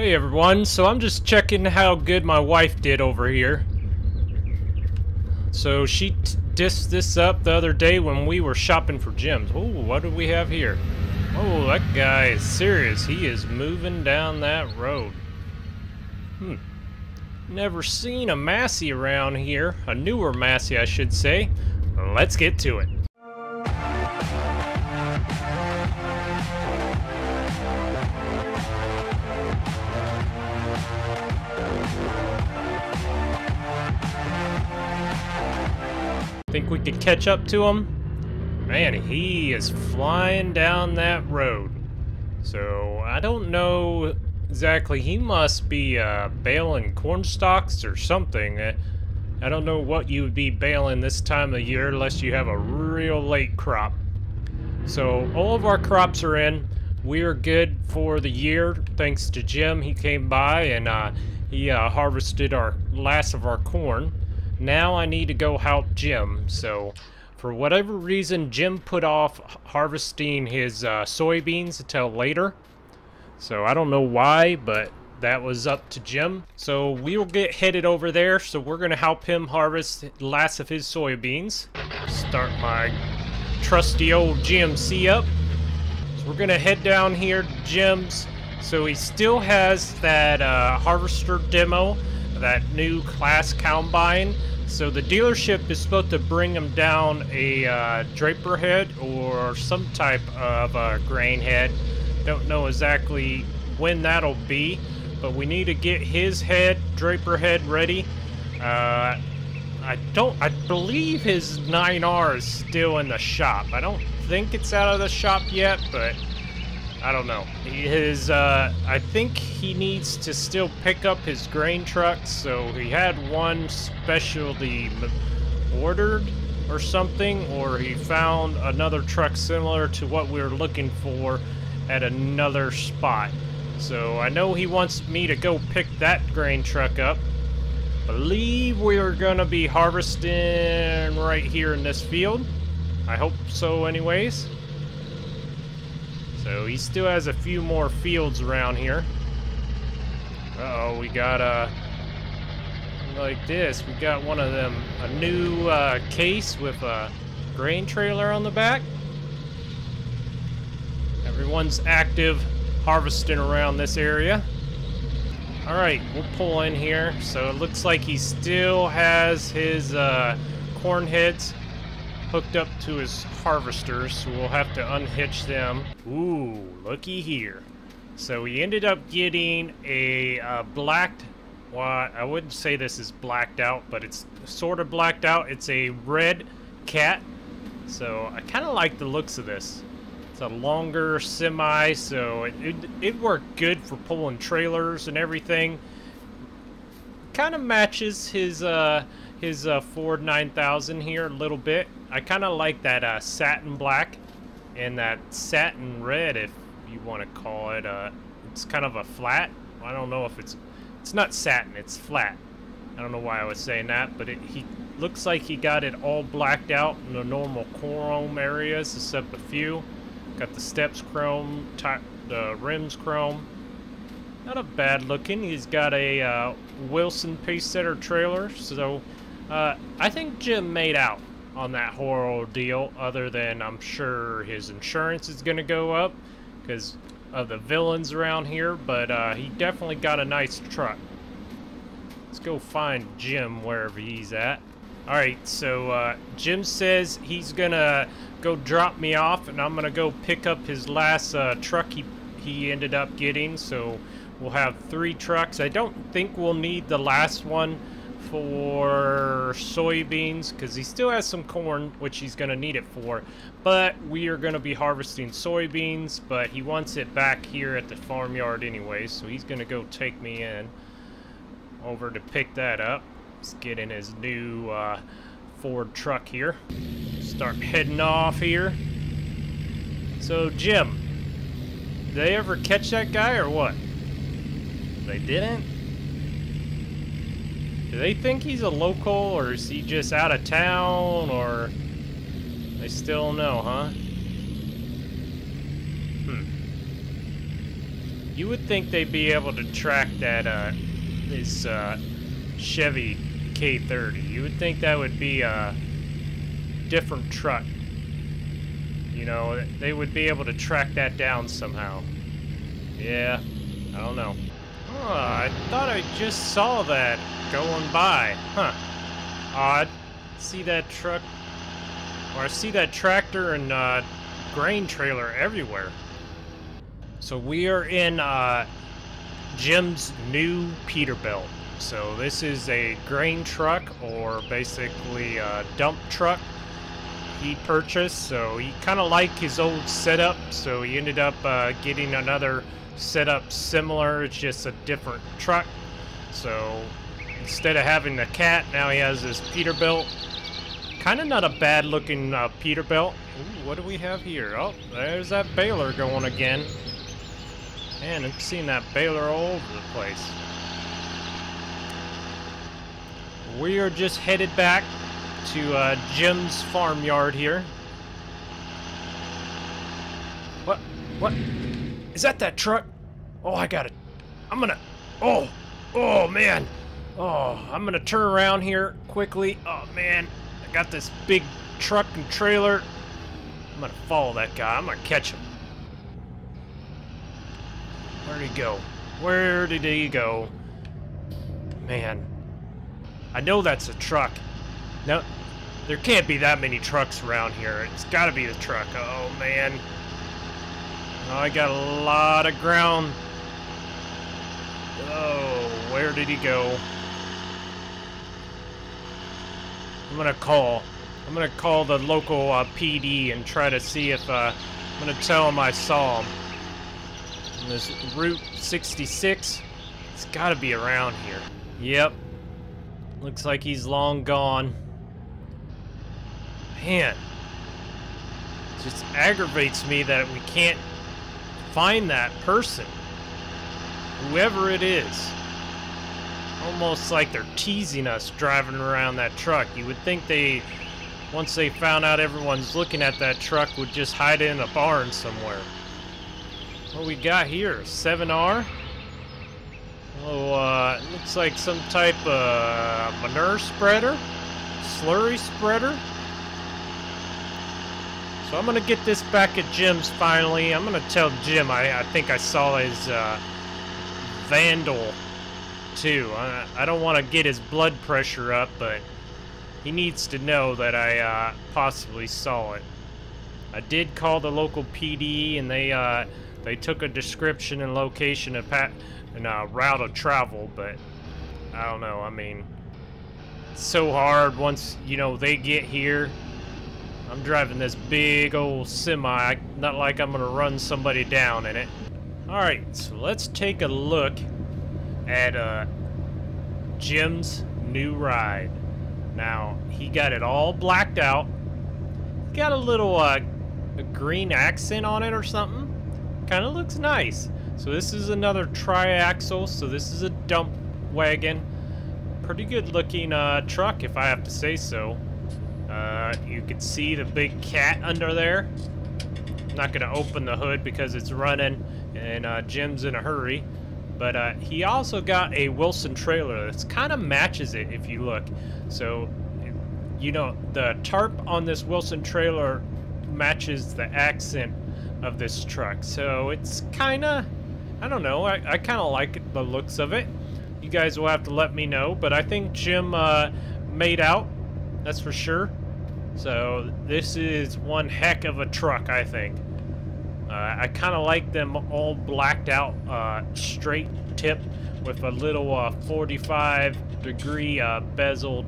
Hey everyone, so I'm just checking how good my wife did over here. So she dissed this up the other day when we were shopping for gems. Oh, what do we have here? Oh, that guy is serious. He is moving down that road. Never seen a Massey around here. A newer Massey, I should say. Let's get to it. Think we could catch up to him? Man, he is flying down that road. So, I don't know exactly. He must be baling corn stalks or something. I don't know what you would be baling this time of year unless you have a real late crop. So, all of our crops are in. We are good for the year. Thanks to Jim, he came by and he harvested our last of our corn. Now I need to go help Jim. So for whatever reason, Jim put off harvesting his soybeans until later. So I don't know why, but that was up to Jim. So we will get headed over there. So we're gonna help him harvest the last of his soybeans. Start my trusty old GMC up. So we're gonna head down here to Jim's. So he still has that harvester demo, that new Class combine. So the dealership is supposed to bring them down a draper head or some type of grain head. Don't know exactly when that'll be, but we need to get his head, draper head, ready. I believe his 9R is still in the shop. I don't think it's out of the shop yet, but I don't know. His I think he needs to still pick up his grain trucks, so he had one specialty ordered or something, or he found another truck similar to what we were looking for at another spot. So I know he wants me to go pick that grain truck up. Believe we're gonna be harvesting right here in this field. I hope so anyways. So he still has a few more fields around here. Uh-oh, we got like this. We got one of them, a new Case with a grain trailer on the back. Everyone's active harvesting around this area. All right, we'll pull in here. So it looks like he still has his corn heads hooked up to his harvesters, so we'll have to unhitch them. Ooh, looky here. So we ended up getting a blacked, well, I wouldn't say this is blacked out, but it's sort of blacked out. It's a red Cat. So I kind of like the looks of this. It's a longer semi, so it worked good for pulling trailers and everything. Kind of matches his Ford 9000 here a little bit. I kind of like that satin black and that satin red, if you want to call it. It's kind of a flat. I don't know if it's not satin, it's flat. I don't know why I was saying that, but he looks like he got it all blacked out in the normal chrome areas, except a few. Got the steps chrome, the rims chrome. Not a bad looking. He's got a Wilson Pacesetter trailer, so I think Jim made out on that whole deal, other than I'm sure his insurance is gonna go up because of the villains around here, but he definitely got a nice truck. Let's go find Jim wherever he's at. All right, so Jim says he's gonna go drop me off, and I'm gonna go pick up his last truck he ended up getting. So we'll have 3 trucks. I don't think we'll need the last one for soybeans, because he still has some corn, which he's going to need it for. But we are going to be harvesting soybeans, but he wants it back here at the farmyard anyway, so he's going to go take me in over to pick that up. Let's get in his new Ford truck here. Start heading off here. So, Jim, did they ever catch that guy or what? They didn't? Do they think he's a local, or is he just out of town, or they still know, huh? You would think they'd be able to track that this Chevy K30. You would think that would be a different truck. You know, they would be able to track that down somehow. Yeah, I don't know. Oh, I thought I just saw that going by. Huh. Odd. See that truck, or I see that tractor and grain trailer everywhere. So we are in Jim's new Peterbilt. So this is a grain truck, or basically a dump truck he purchased. So he kind of liked his old setup, so he ended up getting another setup similar. It's just a different truck. So instead of having the Cat, now he has this Peterbilt. Kind of not a bad looking Peterbilt. Ooh, what do we have here? Oh, there's that baler going again. Man, I've seen that baler all over the place. We are just headed back to Jim's farmyard here. What? What? Is that truck? Oh, I got it. I'm gonna... Oh! Oh, man! Oh, I'm gonna turn around here quickly. Oh, man. I got this big truck and trailer. I'm gonna follow that guy. I'm gonna catch him. Where'd he go? Where did he go? Man. I know that's a truck. No, there can't be that many trucks around here. It's gotta be the truck. Oh, man. Oh, I got a lot of ground. Oh, where did he go? I'm gonna call the local PD and try to see if I'm gonna tell him I saw him. And this Route 66, it's gotta be around here. Yep. Looks like he's long gone. Man. It just aggravates me that we can't find that person. Whoever it is. Almost like they're teasing us driving around that truck. You would think they, once they found out everyone's looking at that truck, would just hide it in a barn somewhere. What we got here? 7R? Oh, looks like some type of manure spreader? Slurry spreader? So I'm gonna get this back at Jim's finally. I'm gonna tell Jim I think I saw his Vandal too. I don't want to get his blood pressure up, but he needs to know that I possibly saw it. I did call the local PD, and they took a description and location of route of travel, but I don't know. I mean, it's so hard once, you know, they get here. I'm driving this big old semi. Not like I'm gonna run somebody down in it. All right, so let's take a look at Jim's new ride. Now, he got it all blacked out. He's got a little a green accent on it or something. Kind of looks nice. So this is another triaxle. So this is a dump wagon. Pretty good looking truck, if I have to say so. You can see the big Cat under there. I'm not gonna open the hood because it's running and Jim's in a hurry. But he also got a Wilson trailer that kind of matches it if you look. So, you know, the tarp on this Wilson trailer matches the accent of this truck. So it's kind of, I don't know, I kind of like it, the looks of it. You guys will have to let me know, but I think Jim made out, that's for sure. So this is one heck of a truck, I think. I kind of like them all blacked out, straight tip with a little 45 degree bezeled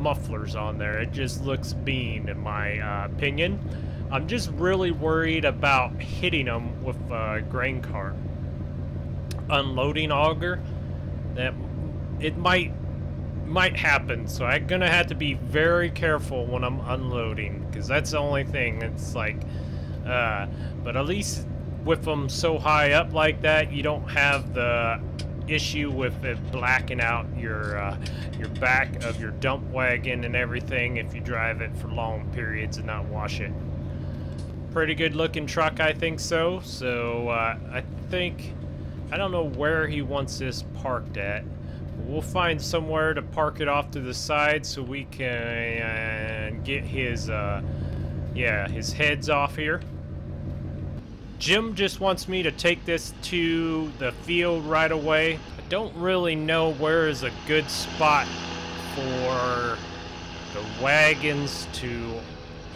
mufflers on there. It just looks mean in my opinion. I'm just really worried about hitting them with a grain cart. Unloading auger, that it might happen, so I'm gonna have to be very careful when I'm unloading, because that's the only thing that's like. But at least with them so high up like that, you don't have the issue with it blacking out your back of your dump wagon and everything if you drive it for long periods and not wash it. pretty good looking truck, I think so. So I think, I don't know where he wants this parked at. We'll find somewhere to park it off to the side so we can get his, yeah, his heads off here. Jim just wants me to take this to the field right away. I don't really know where is a good spot for the wagons to,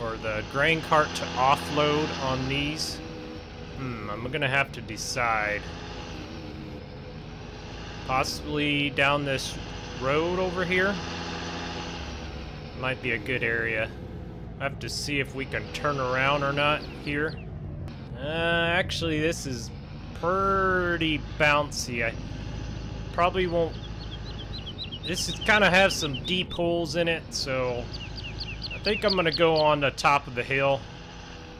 or the grain cart to offload on these. I'm gonna have to decide. Possibly down this road over here. Might be a good area. I have to see if we can turn around or not here. Actually, this is pretty bouncy. I probably won't... This is kind of have some deep holes in it, so I think I'm gonna go on the top of the hill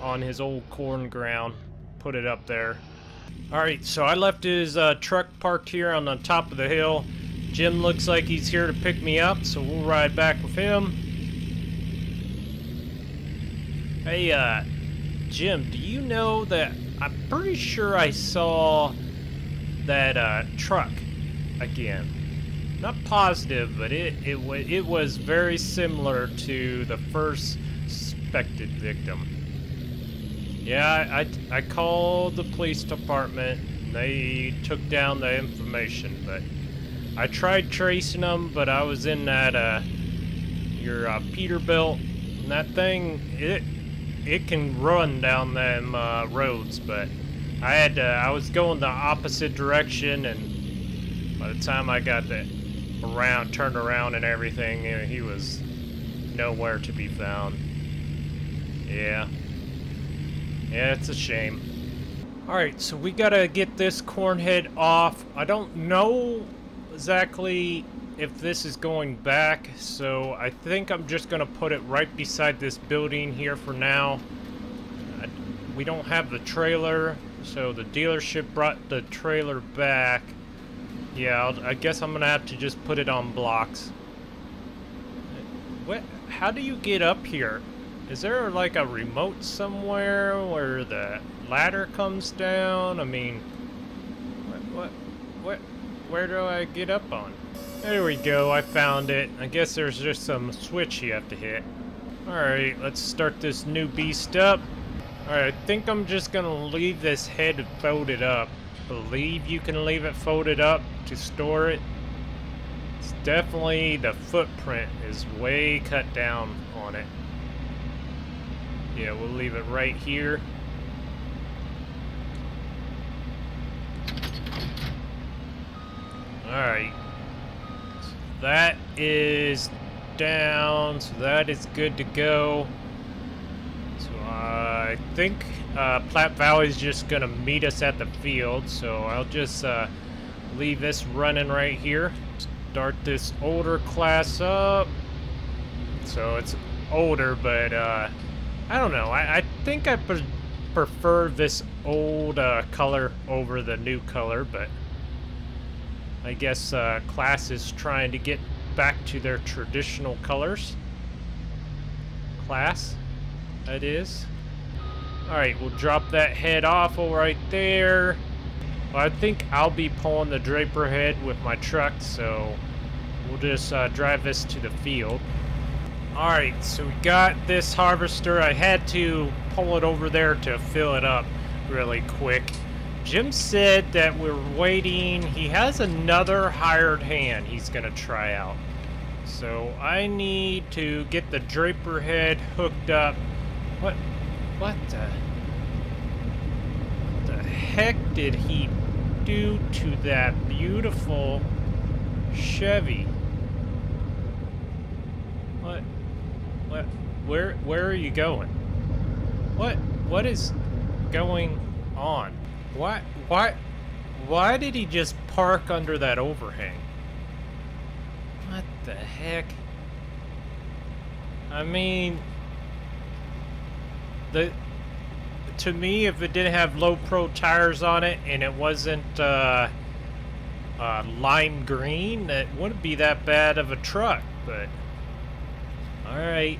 on his old corn ground, put it up there. Alright, so I left his truck parked here on the top of the hill. Jim looks like he's here to pick me up, so we'll ride back with him. Hey, Jim, do you know that I'm pretty sure I saw that truck again? Not positive, but it was very similar to the first suspected victim. Yeah, I called the police department. They took down the information, but I tried tracing them, but I was in that your Peterbilt, and that thing it can run down them roads, but I had to, I was going the opposite direction, and by the time I got the turned around and everything, you know, he was nowhere to be found. Yeah, it's a shame. Alright, so we gotta get this corn head off. I don't know exactly if this is going back, so I think I'm just gonna put it right beside this building here for now. We don't have the trailer, so the dealership brought the trailer back. Yeah, I guess I'm gonna have to just put it on blocks. What? How do you get up here? Is there like a remote somewhere where the ladder comes down? I mean, where do I get up on? There we go, I found it. I guess there's just some switch you have to hit. Alright, let's start this new beast up. Alright, I think I'm just gonna leave this head folded up. I believe you can leave it folded up to store it. It's definitely, the footprint is way cut down on it. Yeah, we'll leave it right here. Alright. So that is down, so that is good to go. So I think Platte Valley is just going to meet us at the field, so I'll just leave this running right here. Start this older class up. So it's older, but... I don't know, I think I prefer this old color over the new color, but I guess Class is trying to get back to their traditional colors. Class, that is. Alright, we'll drop that head off right there. Well, I think I'll be pulling the draper head with my truck, so we'll just drive this to the field. Alright, so we got this harvester. I had to pull it over there to fill it up really quick. Jim said that we're waiting. He has another hired hand he's gonna try out. So I need to get the draper head hooked up. What the heck did he do to that beautiful Chevy? Where are you going? What is going on? Why did he just park under that overhang? What the heck? I mean, to me, if it didn't have low pro tires on it and it wasn't lime green, that wouldn't be that bad of a truck, but alright,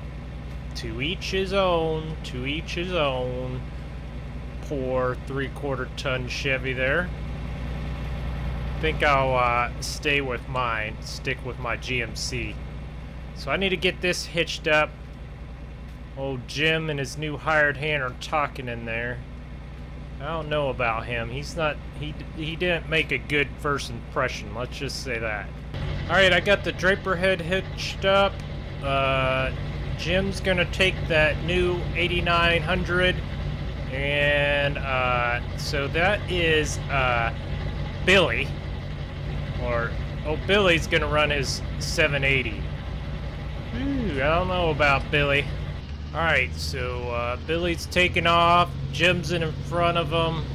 to each his own, to each his own. for 3/4 ton Chevy there. I think I'll stick with my GMC. So I need to get this hitched up. Old Jim and his new hired hand are talking in there. I don't know about him. He's not, he didn't make a good first impression, let's just say that. Alright, I got the draper head hitched up. Jim's gonna take that new 8900, and so that is Billy, or oh, Billy's gonna run his 780. Ooh, I don't know about Billy. Alright, so Billy's taking off, Jim's in front of him.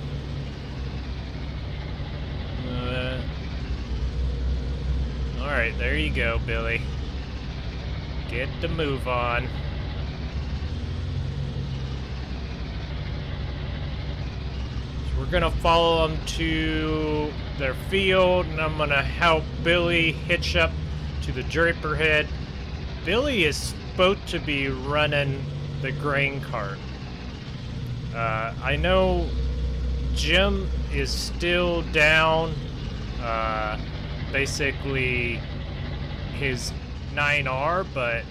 Alright, there you go, Billy. Get the move on. So we're gonna follow them to their field, and I'm gonna help Billy hitch up to the draper head. Billy is supposed to be running the grain cart. I know Jim is still down, basically his 9R, but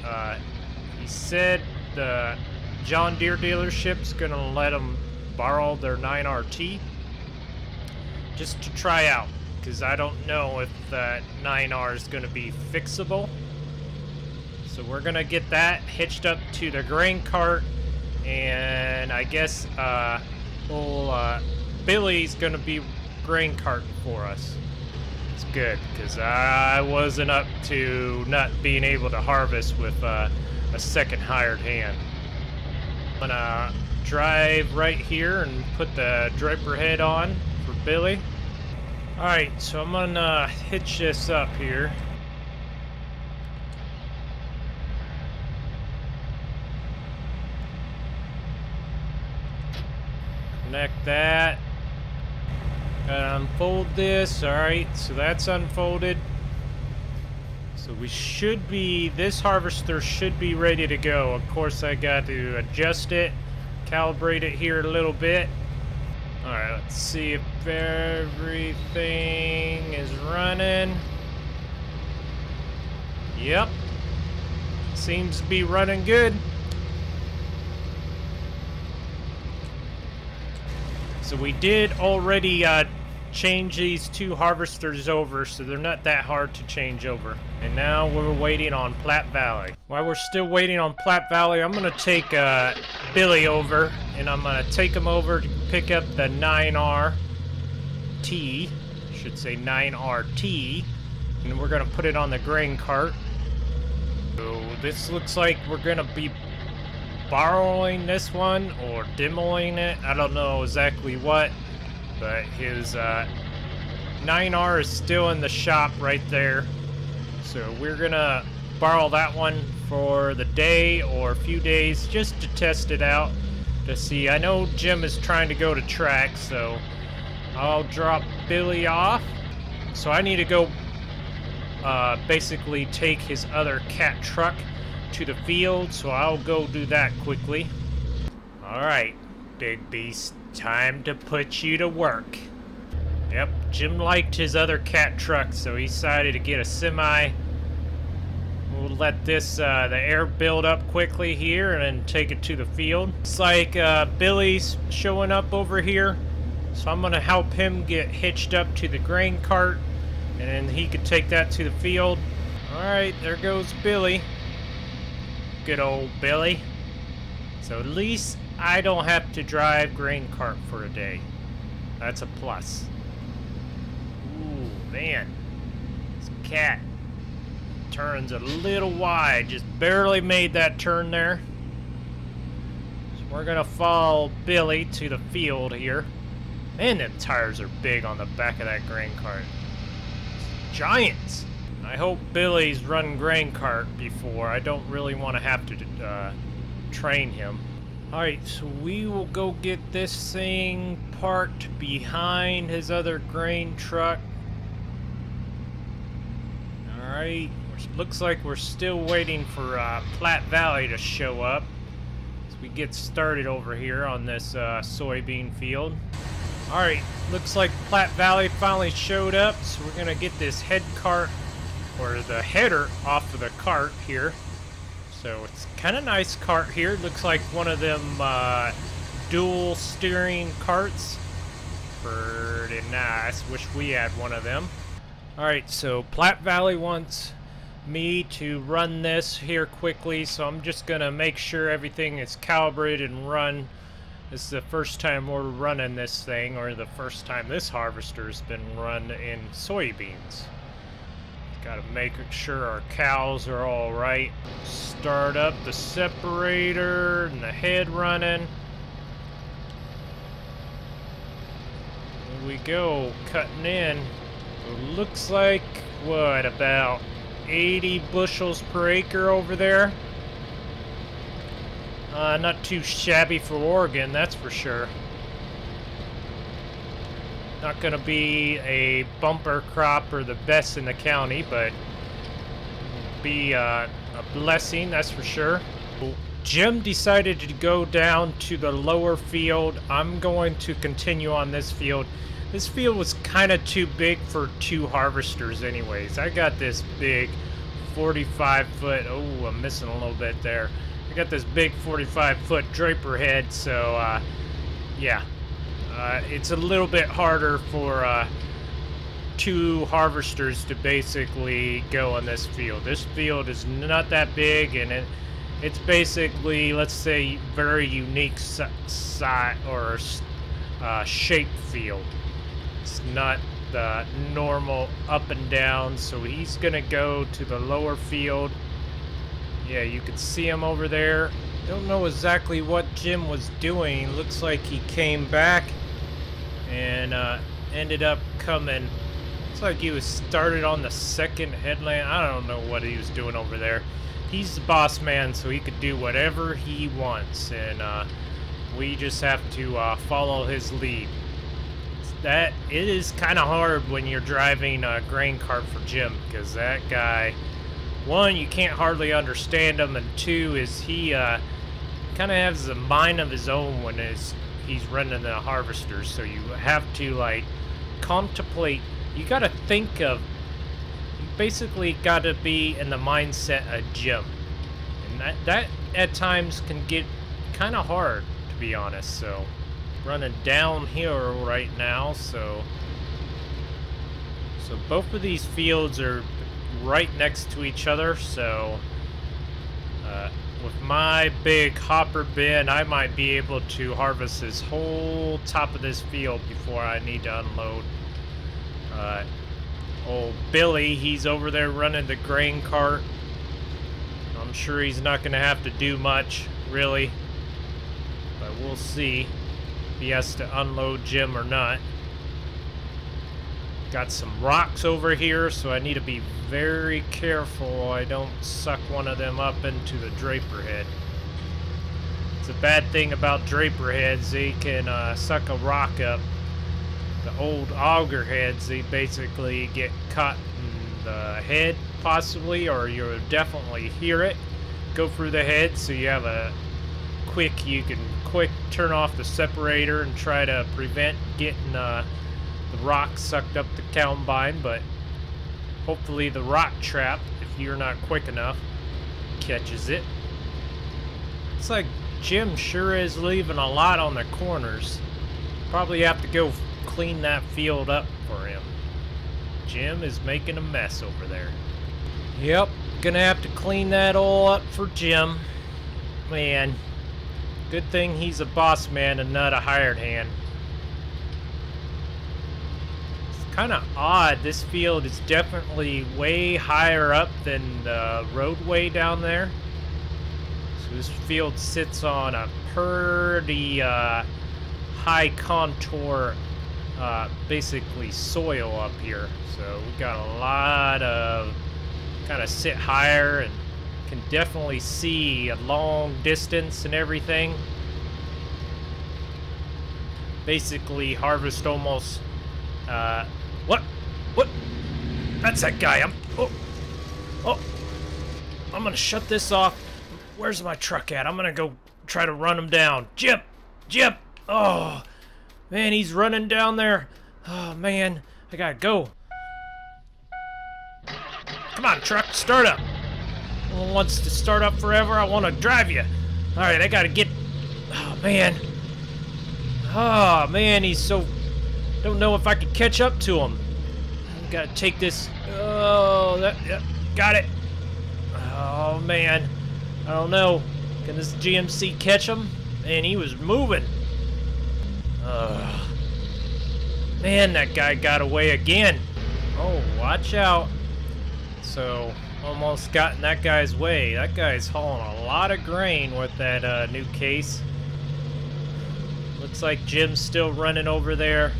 he said the John Deere dealership's gonna let him borrow their 9RT just to try out, because I don't know if that 9R is gonna be fixable. So we're gonna get that hitched up to the grain cart, and I guess Billy's gonna be grain carting for us. It's good, because I wasn't up to not being able to harvest with a second hired hand. I'm gonna drive right here and put the draper head on for Billy. Alright, so I'm gonna hitch this up here. Connect that. Unfold this. Alright, so that's unfolded. So we should be, this harvester should be ready to go. Of course, I got to adjust it, calibrate it here a little bit. Alright, let's see if everything is running. Yep. Seems to be running good. So we did already change these two harvesters over, so they're not that hard to change over. And now we're waiting on Platte Valley. While we're still waiting on Platte Valley, I'm gonna take Billy over, and I'm gonna take him over to pick up the 9RT, should say 9RT, and we're gonna put it on the grain cart. So this looks like we're gonna be borrowing this one or demoing it. I don't know exactly what, but his 9R is still in the shop right there. So we're gonna borrow that one for the day or a few days just to test it out to see. I know Jim is trying to go to track, so I'll drop Billy off. So I need to go basically take his other Cat truck to the field, so I'll go do that quickly. Alright, Big Beast, time to put you to work. Yep, Jim liked his other Cat truck, so he decided to get a semi. We'll let this, the air build up quickly here and then take it to the field. It's like Billy's showing up over here, so I'm gonna help him get hitched up to the grain cart, and then he could take that to the field. Alright, there goes Billy. Good old Billy. So at least I don't have to drive grain cart for a day. That's a plus. Ooh, man. This Cat turns a little wide. Just barely made that turn there. So we're gonna follow Billy to the field here. Man, the tires are big on the back of that grain cart. It's giants. I hope Billy's run grain cart before. I don't really want to have to train him. Alright, so we will go get this thing parked behind his other grain truck. Alright, looks like we're still waiting for Platte Valley to show up. So we get started over here on this soybean field. All right, looks like Platte Valley finally showed up, so we're gonna get this head cart or the header off of the cart here. So it's kind of nice cart here. Looks like one of them dual steering carts. Pretty nice. Wish we had one of them. All right, so Platte Valley wants me to run this here quickly, so I'm just gonna make sure everything is calibrated and run. This is the first time we're running this thing, or the first time this harvester's been run in soybeans. Gotta make sure our cows are all right. Start up the separator and the head running. Here we go, cutting in. It looks like, what, about 80 bushels per acre over there. Not too shabby for Oregon, that's for sure. Not gonna be a bumper crop or the best in the county, but be a blessing, that's for sure. Jim decided to go down to the lower field. I'm going to continue on this field. This field was kind of too big for two harvesters anyways. I got this big 45-foot, oh, I'm missing a little bit there. I got this big 45-foot draper head, so yeah. It's a little bit harder for two harvesters to basically go on this field. This field is not that big, and it's basically, let's say, very unique site or shape field. It's not the normal up and down, so he's gonna go to the lower field. Yeah, you can see him over there. Don't know exactly what Jim was doing. Looks like he came back and ended up coming. Looks like he was started on the second headland. I don't know what he was doing over there. He's the boss man, so he could do whatever he wants, and we just have to follow his lead. That it is kind of hard when you're driving a grain cart for Jim, because that guy, one, you can't hardly understand him, and two, is he kind of has a mind of his own when he's running the harvester. So you have to like contemplate. You got to think of. You basically got to be in the mindset of Jim, and that at times can get kind of hard, to be honest. So running downhill right now. So both of these fields are right next to each other, so with my big hopper bin, I might be able to harvest this whole top of this field before I need to unload. Old Billy, he's over there running the grain cart. I'm sure he's not gonna have to do much, really, but we'll see if he has to unload Jim or not. Got some rocks over here, so I need to be very careful I don't suck one of them up into the draper head. It's a bad thing about draper heads, they can suck a rock up. The old auger heads, they basically get caught in the head, possibly, or you'll definitely hear it go through the head, so you have a quick, you can quick turn off the separator and try to prevent getting the rock sucked up the combine, but hopefully the rock trap, if you're not quick enough, catches it. It's like Jim sure is leaving a lot on the corners. Probably have to go clean that field up for him. Jim is making a mess over there. Yep, gonna have to clean that all up for Jim. Man, good thing he's a boss man and not a hired hand. Kind of odd, this field is definitely way higher up than the roadway down there. So this field sits on a pretty high contour, basically soil up here. So we got a lot of, kind of sit higher and can definitely see a long distance and everything. Basically harvest almost, what? That's that guy. I'm gonna shut this off. Where's my truck at? I'm gonna go try to run him down. Jip! Jip! Oh, man, he's running down there. Oh, man, I gotta go. Come on, truck, start up. No one wants to start up forever. I want to drive you. All right, I gotta get... Oh, man. Oh, man, he's so... Don't know if I can catch up to him. I gotta take this... Oh, that... Yep, got it. Oh, man. I don't know. Can this GMC catch him? Man, he was moving. Man, that guy got away again. Oh, watch out. So, almost got in that guy's way. That guy's hauling a lot of grain with that new Case. Looks like Jim's still running over there.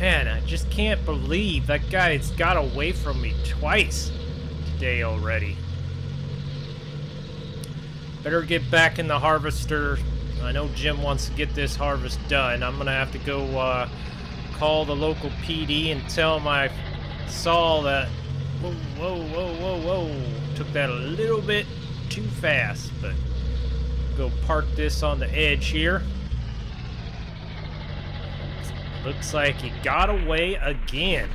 Man, I just can't believe that guy's got away from me twice today already. Better get back in the harvester. I know Jim wants to get this harvest done. I'm gonna have to go call the local PD and tell him I saw that. Whoa, whoa, whoa, whoa, whoa! Took that a little bit too fast, but go park this on the edge here. Looks like he got away again.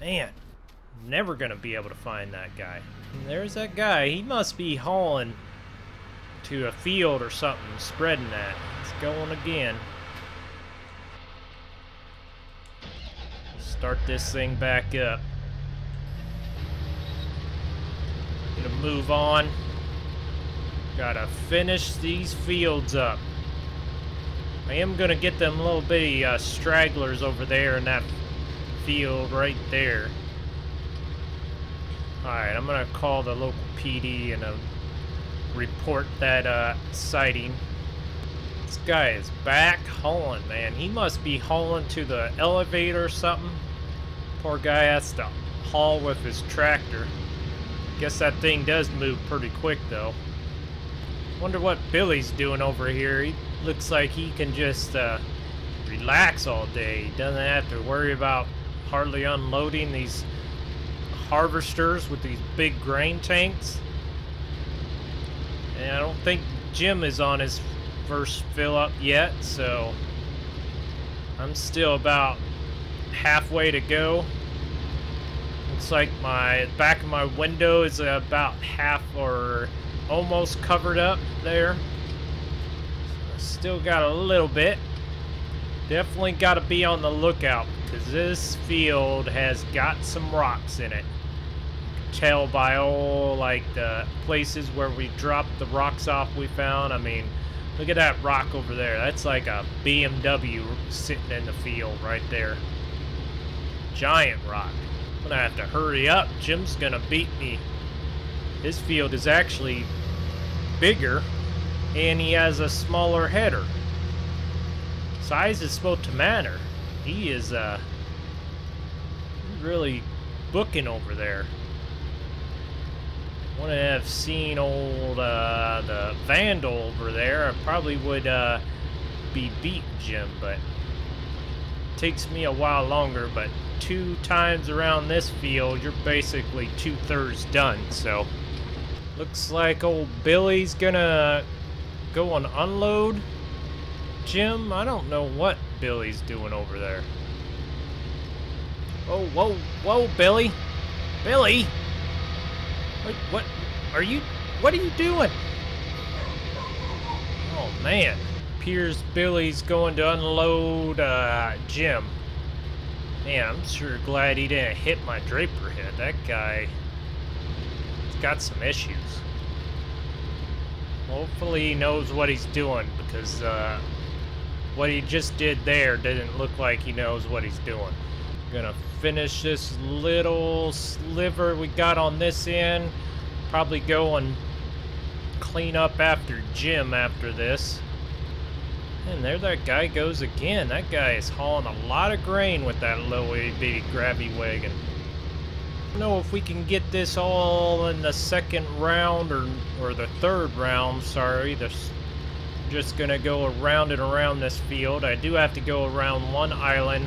Man, never gonna be able to find that guy. And there's that guy. He must be hauling to a field or something, spreading that. It's going again. Start this thing back up. Gonna move on. Gotta finish these fields up. I am gonna get them little bitty stragglers over there in that field right there. Alright, I'm gonna call the local PD and report that sighting. This guy is back hauling, man. He must be hauling to the elevator or something. Poor guy has to haul with his tractor. Guess that thing does move pretty quick though. Wonder what Billy's doing over here. He looks like he can just relax all day. He doesn't have to worry about hardly unloading these harvesters with these big grain tanks. And I don't think Jim is on his first fill up yet, so I'm still about halfway to go. Looks like my back of my window is about half or almost covered up there. So I still got a little bit. Definitely got to be on the lookout because this field has got some rocks in it. Tell by all like the places where we dropped the rocks off we found. I mean, look at that rock over there. That's like a BMW sitting in the field right there. Giant rock. I'm gonna have to hurry up. Jim's gonna beat me. His field is actually bigger and he has a smaller header. Size is supposed to matter. He is really booking over there. Wouldn't have seen old the Vandal over there. I probably would be beating Jim, but it takes me a while longer. But two times around this field, you're basically 2/3 done. So looks like old Billy's gonna go and unload Jim. I don't know what Billy's doing over there. Oh, whoa, whoa, Billy, Billy. Wait, what are you? What are you doing? Oh man! Appears Billy's going to unload Jim. Man, I'm sure glad he didn't hit my draper head. That guy's got some issues. Hopefully he knows what he's doing because what he just did there didn't look like he knows what he's doing. Gonna finish this little sliver we got on this end. Probably go and clean up after Jim after this. And there that guy goes again. That guy is hauling a lot of grain with that little bitty grabby wagon. I don't know if we can get this all in the second round or the third round, sorry. There's just gonna go around and around this field. I do have to go around one island.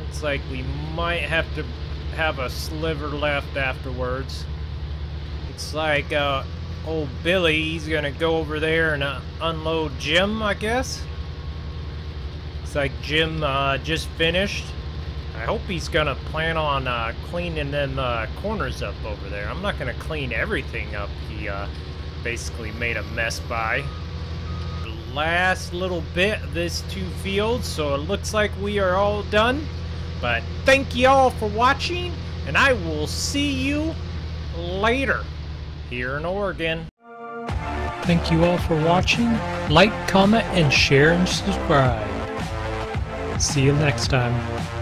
Looks like we might have to have a sliver left afterwards. It's like Old Billy, he's gonna go over there and unload Jim, I guess. Looks like Jim just finished. I hope he's gonna plan on cleaning them corners up over there. I'm not gonna clean everything up he basically made a mess by. The last little bit of this two fields, so it looks like we are all done. But thank you all for watching, and I will see you later here in Oregon. Thank you all for watching. Like, comment, and share and subscribe. See you next time.